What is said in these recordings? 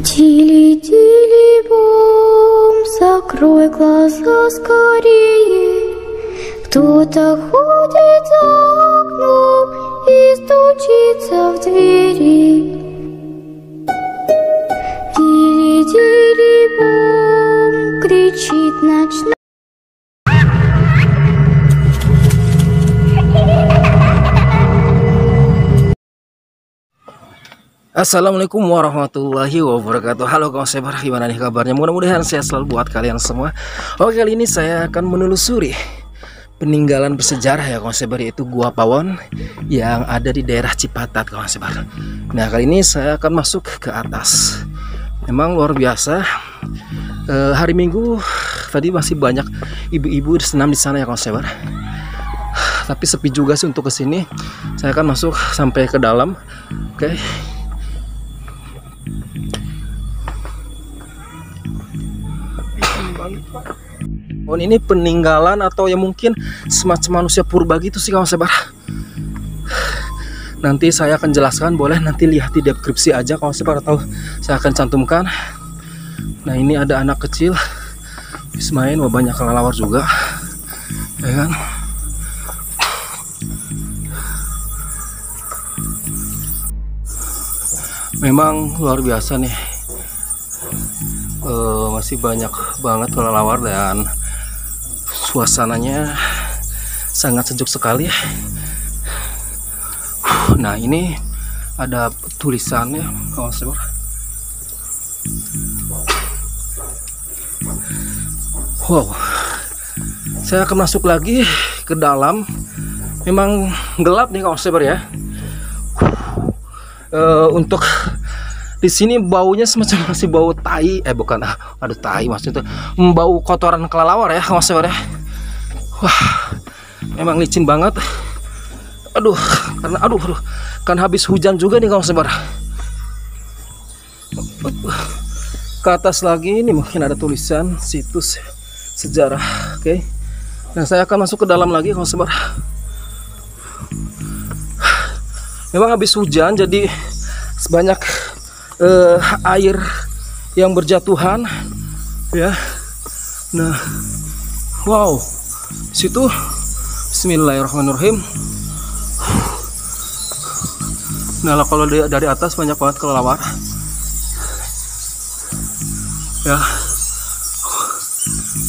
Тили-тили бом, закрой глаза скорее. Кто-то ходит за окном и стучится в двери. Тили-тили бом, кричит ночная. Assalamualaikum warahmatullahi wabarakatuh. Halo kawan sebar, gimana nih kabarnya? Mudah-mudahan sehat selalu buat kalian semua. Oke, kali ini saya akan menelusuri peninggalan bersejarah ya kawan sebar, yaitu Gua Pawon yang ada di daerah Cipatat kawan sebar. Nah, kali ini saya akan masuk ke atas. Memang luar biasa. Hari Minggu tadi masih banyak ibu-ibu senam di sana ya kawan sebar. Tapi sepi juga sih untuk kesini. Saya akan masuk sampai ke dalam. Oke. Pohon ini peninggalan atau yang mungkin semacam manusia purba gitu sih kawan sebar. Nanti saya akan jelaskan, boleh nanti lihat di deskripsi aja kawan sebar, atau saya akan cantumkan. Nah, ini ada anak kecil main, banyak kelelawar juga ya kan. Memang luar biasa nih, masih banyak banget kelelawar dan suasananya sangat sejuk sekali. Nah, ini ada tulisannya kawan sebar, wow. Saya akan masuk lagi ke dalam. Memang gelap nih kawan sebar ya. Untuk di sini baunya semacam masih bau tai, bukan, aduh tai maksudnya, bau kotoran kelelawar ya kawan sebar ya. Wah, memang licin banget. Aduh, karena aduh kan habis hujan juga nih kawan sebar. Ke atas lagi, ini mungkin ada tulisan situs sejarah. Oke. Nah, saya akan masuk ke dalam lagi kawan sebar. Memang habis hujan jadi sebanyak air yang berjatuhan ya. Nah, wow. Situ bismillahirrahmanirrahim. Nah, kalau dari atas banyak banget kelelawar ya.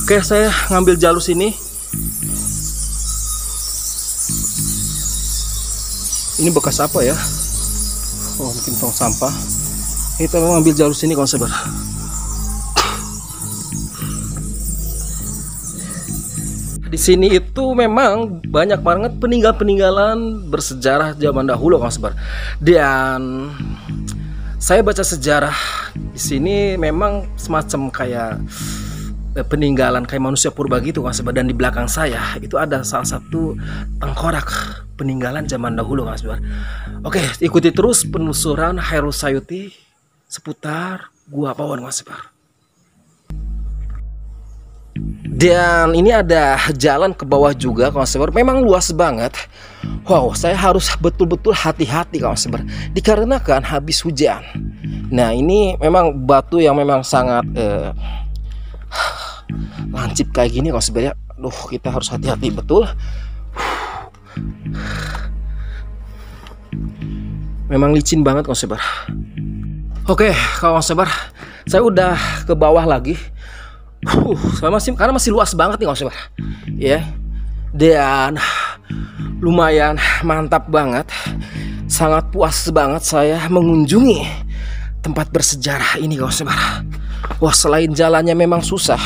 Oke, saya ngambil jalur sini. Ini bekas apa ya? Oh, mungkin tong sampah. Kita memang ambil jalur sini kawan sebar. Di sini itu memang banyak banget peninggalan bersejarah zaman dahulu kawan sebar. Dan saya baca sejarah di sini memang semacam kayak peninggalan kayak manusia purba gitu kawan sebar. Dan di belakang saya itu ada salah satu tengkorak peninggalan zaman dahulu kawan sebar. Oke, ikuti terus penelusuran Khaerul Sayuti seputar Gua Pawon kawan sebar. Dan ini ada jalan ke bawah juga kawan sebar. Memang luas banget. Wow, saya harus betul-betul hati-hati kawan sebar, dikarenakan habis hujan. Nah, ini memang batu yang memang sangat lancip kayak gini kawan sebar ya. Aduh, kita harus hati-hati betul. Memang licin banget kawan sebar. Oke kawan sebar, saya udah ke bawah lagi. Karena masih luas banget nih kawan sebar ya. Dan lumayan mantap banget. Sangat puas banget saya mengunjungi tempat bersejarah ini kawan sebar. Wah, selain jalannya memang susah.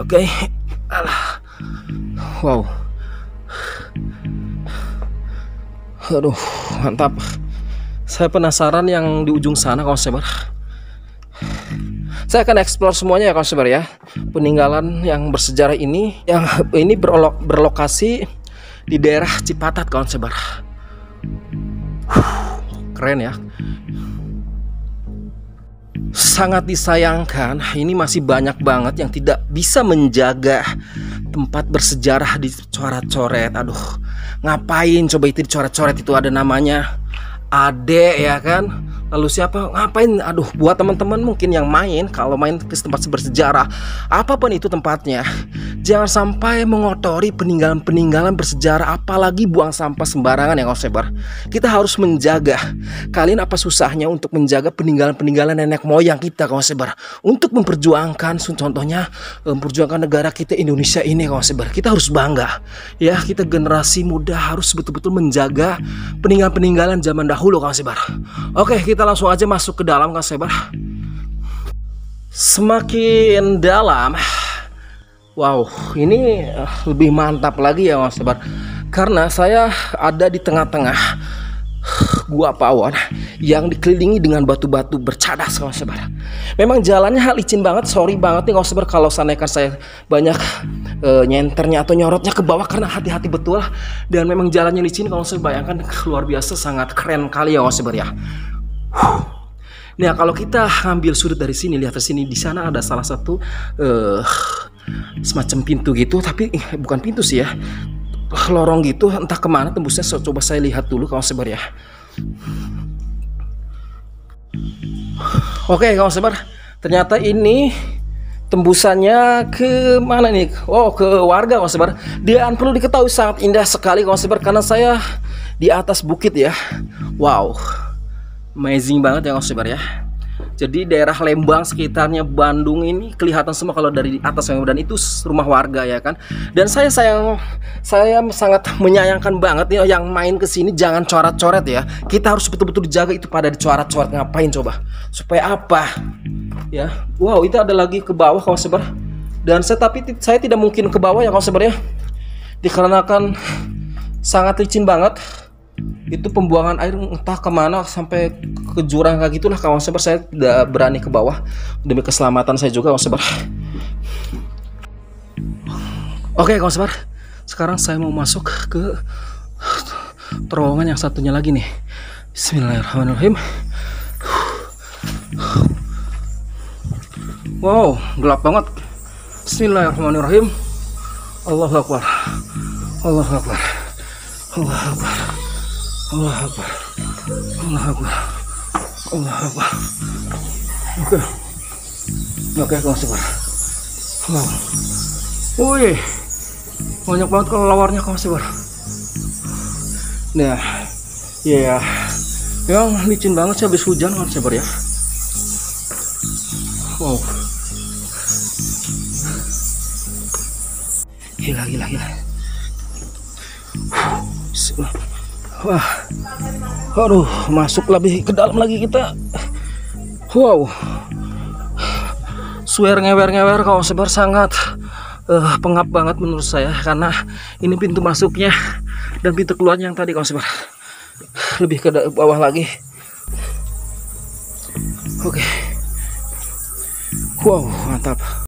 Oke. Wow. Aduh, mantap. Saya penasaran yang di ujung sana kawan sebar. Saya akan eksplor semuanya ya kawan sebar ya. Peninggalan yang bersejarah ini, yang ini berlokasi di daerah Cipatat kawan sebar. Keren ya. Sangat disayangkan ini masih banyak banget yang tidak bisa menjaga tempat bersejarah dicoret-coret. Aduh, ngapain coba itu dicoret-coret? Itu ada namanya Ade ya kan, Lalu siapa ngapain? Aduh, buat teman-teman mungkin yang main, kalau main ke tempat bersejarah apapun itu tempatnya, jangan sampai mengotori peninggalan-peninggalan bersejarah, apalagi buang sampah sembarangan ya Kosebar. Kita harus menjaga. Kalian apa susahnya untuk menjaga peninggalan-peninggalan nenek moyang kita Kosebar, untuk memperjuangkan contohnya memperjuangkan negara kita Indonesia ini Kosebar. Kita harus bangga ya, kita generasi muda harus betul-betul menjaga peninggalan-peninggalan zaman dahulu Kang Sebar. Oke, kita langsung aja masuk ke dalam Kang Sebar. Semakin dalam, wow, ini lebih mantap lagi ya Kang Sebar, karena saya ada di tengah-tengah Gua Pawon yang dikelilingi dengan batu-batu bercadas Kang Sebar. Memang jalannya licin banget, sorry banget nih Kang Sebar kalau seandainya saya banyak nyenternya atau nyorotnya ke bawah, karena hati-hati betul. Dan memang jalannya licin, kalau saya bayangkan luar biasa, sangat keren kali ya Kang Sebar ya. Nah kalau kita ambil sudut dari sini, lihat dari sini, di sana ada salah satu semacam pintu gitu, tapi bukan pintu sih ya, lorong gitu, entah kemana tembusnya. Coba saya lihat dulu Kang Sebar ya. Oke Kang Sebar, ternyata ini tembusannya ke mana nih? Oh, ke warga Kang Sebar. Dan perlu diketahui sangat indah sekali Kang Sebar, karena saya di atas bukit ya. Wow, amazing banget ya Kang Sebar ya. Jadi daerah Lembang sekitarnya Bandung ini kelihatan semua kalau dari atas, dan itu rumah warga ya kan. Dan saya sangat menyayangkan banget nih yang main ke sini, jangan coret-coret ya. Kita harus betul-betul dijaga itu, pada dicoret-coret ngapain coba? Supaya apa? Ya. Wow, itu ada lagi ke bawah Kang Sebar. Dan saya tidak mungkin ke bawah ya Kang Sebar ya. Dikarenakan sangat licin banget. Itu pembuangan air entah kemana sampai ke jurang kayak gitulah Kang Sebar. Saya tidak berani ke bawah demi keselamatan saya juga Kang Sebar. Oke Kang Sebar, sekarang saya mau masuk ke terowongan yang satunya lagi nih. Bismillahirrahmanirrahim. Wow, gelap banget. Bismillahirrahmanirrahim. Allahu Akbar, Allahu Akbar, Allahu Akbar, Allahu Akbar, Allahu Akbar, Allahu Akbar. Oke, oke Kang Sebar. Wow, wih, banyak banget kelelawarnya Kang Sebar. Nah, ya, memang licin banget sih habis hujan Kang Sebar ya. Wow, gila, gila, gila. Wah, aduh, masuk lebih ke dalam lagi kita. Wow, swear ngewer-ngewer Kang Sebar, sangat pengap banget menurut saya, karena ini pintu masuknya dan pintu keluarnya yang tadi Kang Sebar. Lebih ke bawah lagi. Oke, wow, mantap.